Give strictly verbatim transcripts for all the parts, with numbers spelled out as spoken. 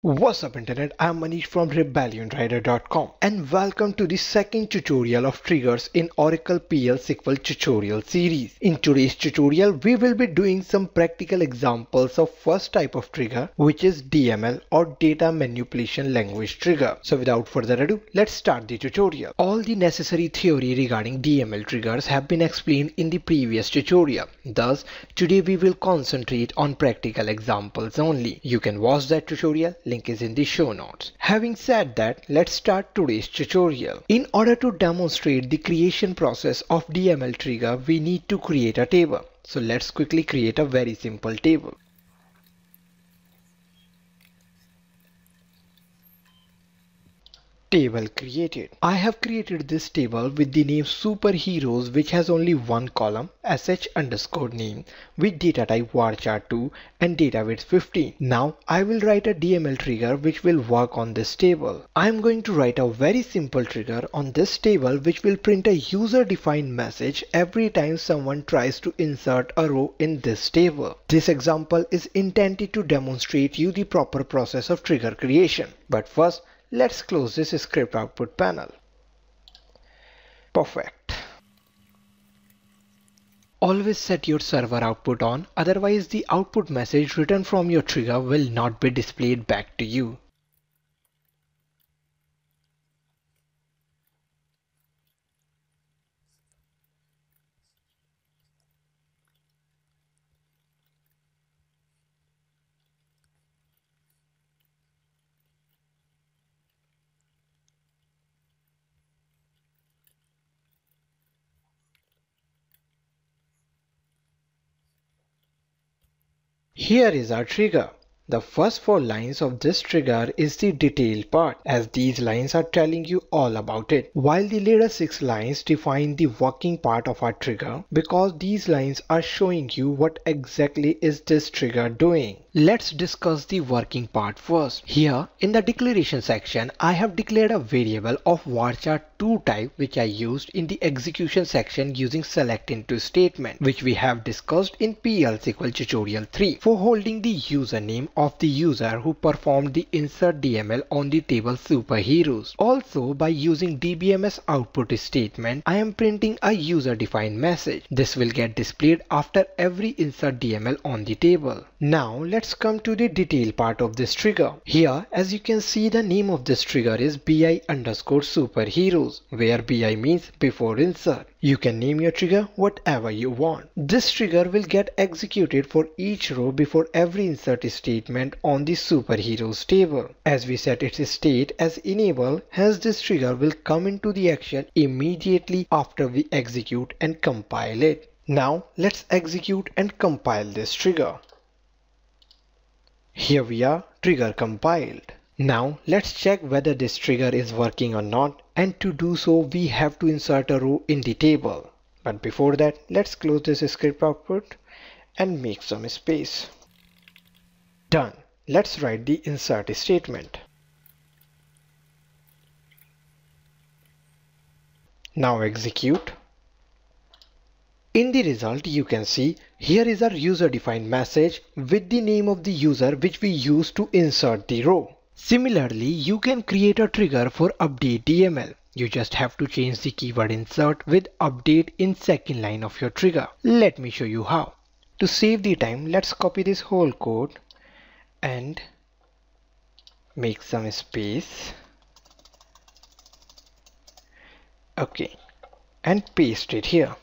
What's up internet, I'm Manish from Rebellion Rider dot com and welcome to the second tutorial of triggers in Oracle P L S Q L tutorial series. In today's tutorial, we will be doing some practical examples of first type of trigger, which is D M L or Data Manipulation Language trigger. So without further ado, let's start the tutorial. All the necessary theory regarding D M L triggers have been explained in the previous tutorial. Thus, today we will concentrate on practical examples only. You can watch that tutorial. Link is in the show notes. Having said that, let's start today's tutorial. In order to demonstrate the creation process of D M L trigger, we need to create a table. So let's quickly create a very simple table. Table created. I have created this table with the name superheroes, which has only one column, sh underscore name, with data type varchar two and data width fifteen. Now I will write a D M L trigger which will work on this table. I am going to write a very simple trigger on this table which will print a user defined message every time someone tries to insert a row in this table. This example is intended to demonstrate you the proper process of trigger creation. But first, let's close this script output panel. Perfect. Always set your server output on, otherwise the output message written from your trigger will not be displayed back to you. Here is our trigger. The first four lines of this trigger is the detail part, as these lines are telling you all about it, while the later six lines define the working part of our trigger, because these lines are showing you what exactly is this trigger doing. Let's discuss the working part first. Here in the declaration section, I have declared a variable of varchar two type, which I used in the execution section using select into statement, which we have discussed in P L S Q L tutorial three, for holding the username of the user who performed the insert D M L on the table superheroes. Also, by using D B M S output statement, I am printing a user defined message. This will get displayed after every insert D M L on the table. Now let's come to the detail part of this trigger. Here, as you can see, the name of this trigger is bi underscore superheroes, where bi means before insert. You can name your trigger whatever you want. This trigger will get executed for each row before every insert statement on the superheroes table. As we set its state as enable, hence this trigger will come into the action immediately after we execute and compile it. Now let's execute and compile this trigger. Here we are, trigger compiled. Now let's check whether this trigger is working or not, and to do so we have to insert a row in the table. But before that, let's close this script output and make some space. Done. Let's write the insert statement. Now execute. In the result, you can see here is our user defined message with the name of the user which we used to insert the row. Similarly, you can create a trigger for update D M L. You just have to change the keyword insert with update in second line of your trigger. Let me show you how. To save the time, let's copy this whole code and make some space. Okay, and paste it here.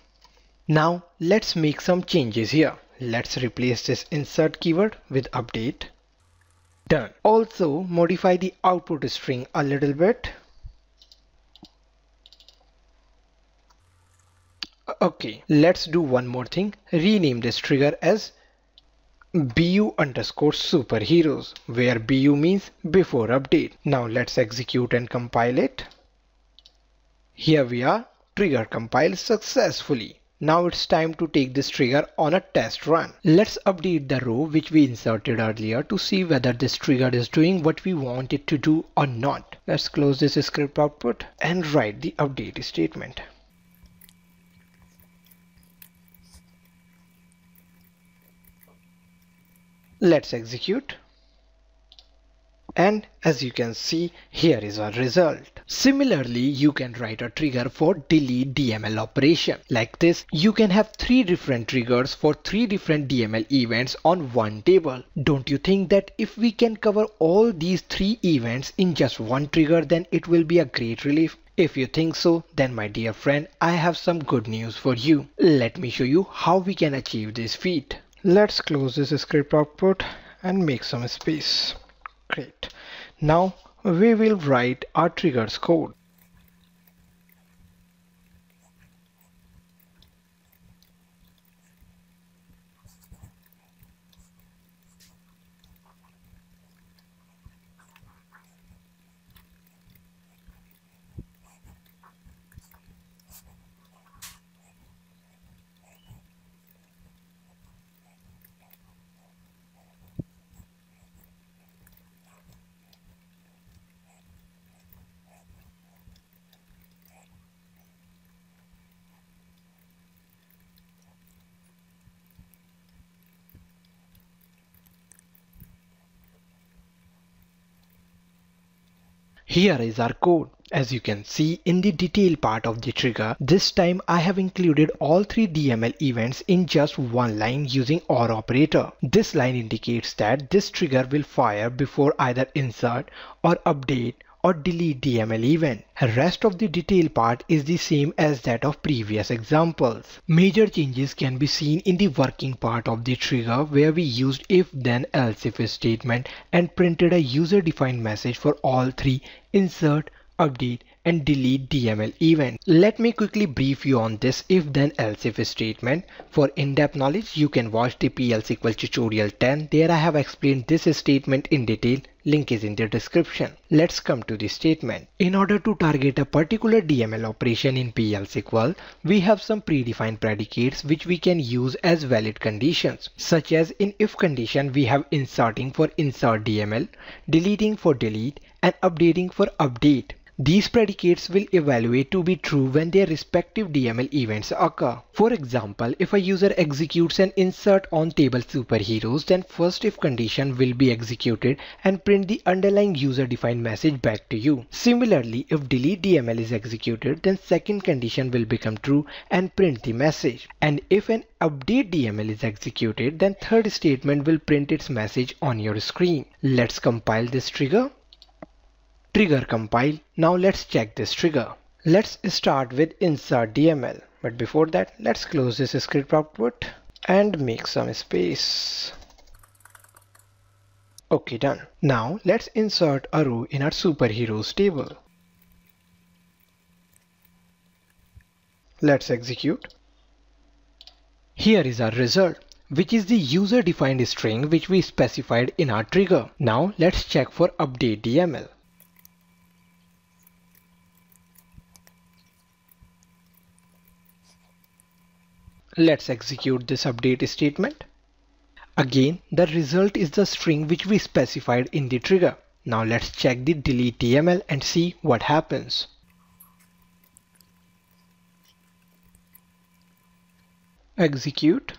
Now let's make some changes here. Let's replace this insert keyword with update. Done. Also modify the output string a little bit. Okay, let's do one more thing. Rename this trigger as bu underscore superheroes, where bu means before update. Now let's execute and compile it. Here we are, trigger compiled successfully. Now it's time to take this trigger on a test run. Let's update the row which we inserted earlier to see whether this trigger is doing what we want it to do or not. Let's close this script output and write the update statement. Let's execute. and as you can see, here is our result. Similarly, you can write a trigger for delete D M L operation. Like this, you can have three different triggers for three different D M L events on one table. Don't you think that if we can cover all these three events in just one trigger, then it will be a great relief? If you think so, then my dear friend, I have some good news for you. Let me show you how we can achieve this feat. Let's close this script output and make some space. Great. Now we will write our triggers code. Here is our code. As you can see in the detail part of the trigger, this time I have included all three D M L events in just one line using OR operator. This line indicates that this trigger will fire before either insert or update or delete D M L event. The rest of the detail part is the same as that of previous examples. Major changes can be seen in the working part of the trigger, where we used if then else if statement and printed a user defined message for all three insert, update and delete D M L event. Let me quickly brief you on this if then else if statement. For in-depth knowledge, you can watch the P L S Q L tutorial ten. There I have explained this statement in detail. Link is in the description. Let's come to the statement. In order to target a particular D M L operation in P L S Q L, we have some predefined predicates which we can use as valid conditions. Such as in if condition, we have inserting for insert D M L, deleting for delete and updating for update. These predicates will evaluate to be true when their respective D M L events occur. For example, if a user executes an insert on table superheroes, then first if condition will be executed and print the underlying user defined message back to you. Similarly, if delete D M L is executed, then second condition will become true and print the message. And if an update D M L is executed, then third statement will print its message on your screen. Let's compile this trigger. Trigger compile. Now let's check this trigger. Let's start with insert D M L. But before that, let's close this script output and make some space. Okay, done. Now let's insert a row in our superheroes table. Let's execute. Here is our result, which is the user defined string which we specified in our trigger. Now let's check for update D M L. Let's execute this update statement. Again, the result is the string which we specified in the trigger. Now let's check the delete D M L and see what happens. Execute.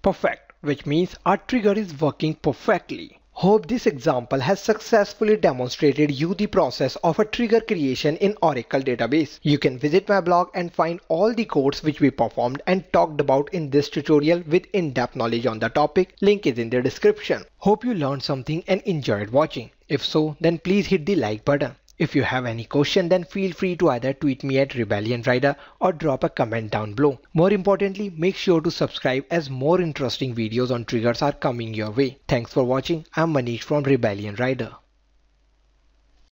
Perfect, which means our trigger is working perfectly. Hope this example has successfully demonstrated you the process of a trigger creation in Oracle database. You can visit my blog and find all the codes which we performed and talked about in this tutorial with in-depth knowledge on the topic. Link is in the description. Hope you learned something and enjoyed watching. If so, then please hit the like button. If you have any question, then feel free to either tweet me at RebellionRider or drop a comment down below. More importantly, make sure to subscribe as more interesting videos on triggers are coming your way. Thanks for watching. I'm Manish from Rebellion Rider.